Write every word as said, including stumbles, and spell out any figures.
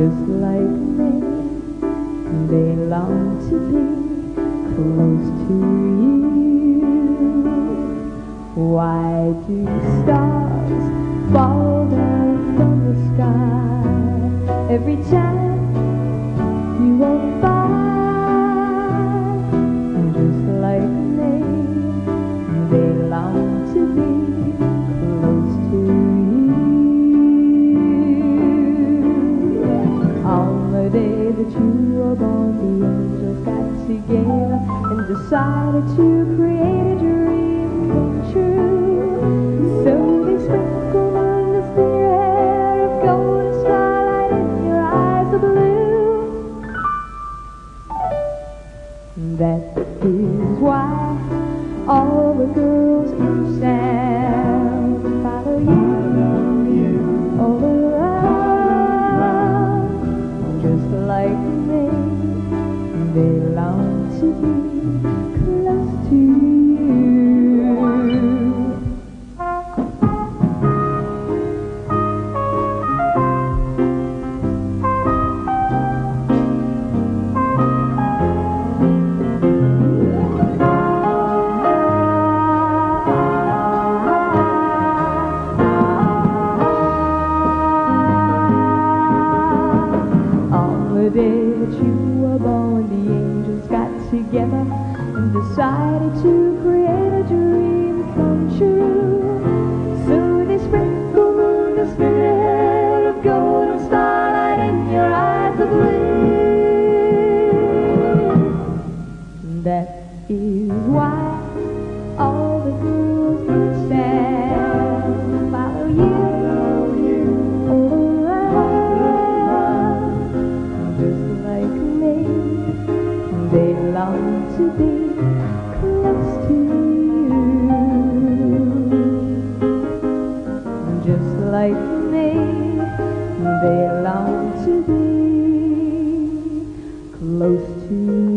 just like me. They long to be close to you. Why do stars fall down from the sky every chance you walk by? Just like me, they long to be close to you. On the day that you were born, the angels got together and decided to create a dream come true. That is why all the girls in town follow you all around. Just like me, they long to be close to together and decided to create a dream come true. So they sprinkle moon, the spirit of gold and starlight, in your eyes of blue. That is why all the girls in town follow you all around. Just like me, they long to be close to you. Just like me, they long to be close to you.